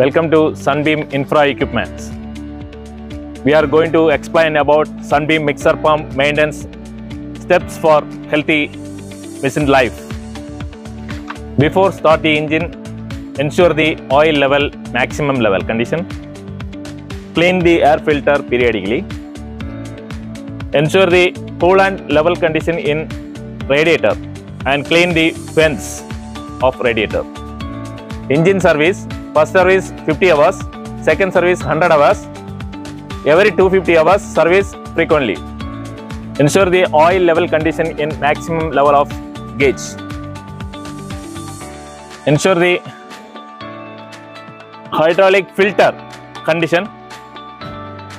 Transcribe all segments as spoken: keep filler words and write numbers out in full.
Welcome to Sunbeam Infra Equipments. We are going to explain about Sunbeam Mixer Pump maintenance steps for healthy machine life. Before start the engine, ensure the oil level maximum level condition. Clean the air filter periodically. Ensure the coolant level condition in radiator and clean the vents of radiator. Engine service. First service fifty hours, second service one hundred hours, every two hundred fifty hours service frequently. Ensure the oil level condition in maximum level of gauge. Ensure the hydraulic filter condition.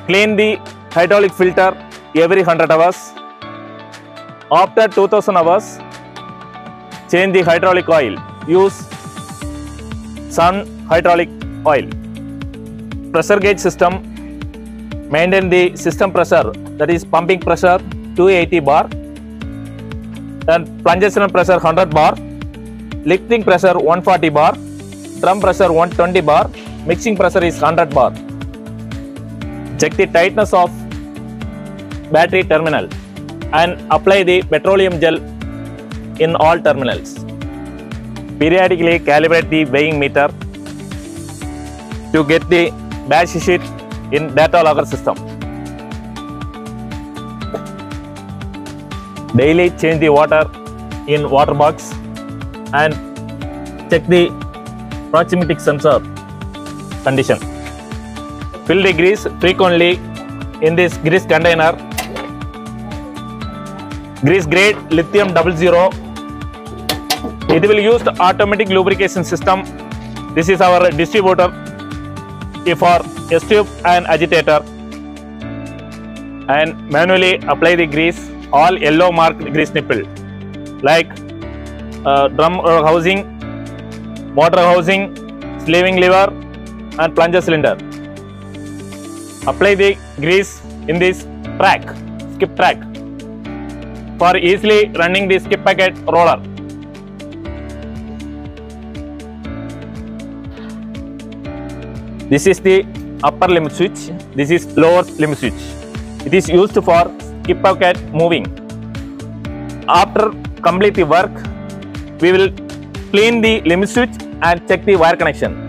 Clean the hydraulic filter every one hundred hours. After two thousand hours, change the hydraulic oil. Use Sun hydraulic oil. Pressure gauge system. Maintain the system pressure, that is pumping pressure two hundred eighty bar and plungational pressure one hundred bar, lifting pressure one hundred forty bar, drum pressure one hundred twenty bar, mixing pressure is one hundred bar. Check the tightness of battery terminal and apply the petroleum gel in all terminals. Periodically calibrate the weighing meter to get the batch sheet in data logger system. Daily change the water in water box and check the proximity sensor condition. Fill the grease frequently in this grease container. Grease grade lithium double zero. It will use the automatic lubrication system. This is our distributor for S-tube and agitator. And manually apply the grease, all yellow marked grease nipple, like uh, drum housing, motor housing, sleeving lever and plunger cylinder. Apply the grease in this track, skip track, for easily running the skip packet roller. This is the upper limb switch, this is lower limb switch. It is used for skip packet moving. After complete the work, we will clean the limb switch and check the wire connection.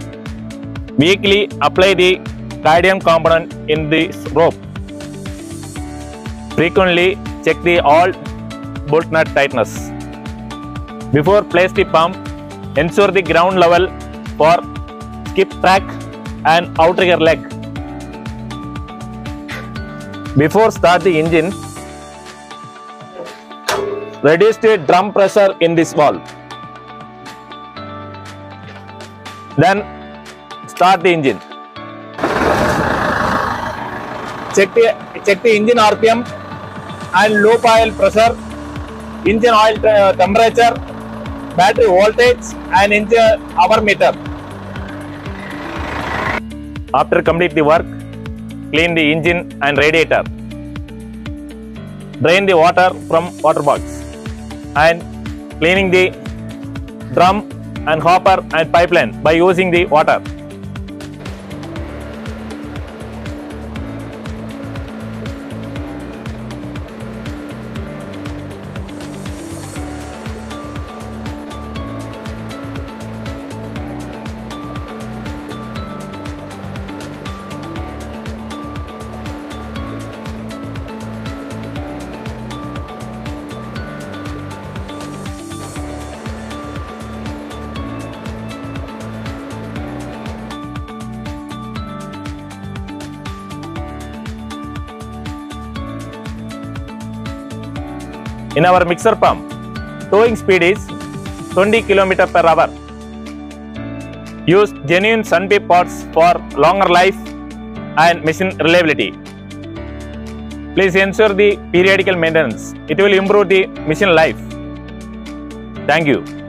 Weekly apply the cadmium component in this rope. Frequently check the all bolt nut tightness. Before place the pump, ensure the ground level for skip track and outrigger leg. Before start the engine, reduce the drum pressure in this valve. Then start the engine. Check the check the engine R P M and loop oil pressure, engine oil temperature, battery voltage, and engine hour meter. After complete the work, clean the engine and radiator. Drain the water from water box and cleaning the drum and hopper and pipeline by using the water. In our mixer pump, towing speed is twenty kilometers per hour. Use genuine Sunbeam parts for longer life and machine reliability. Please ensure the periodical maintenance. It will improve the machine life. Thank you.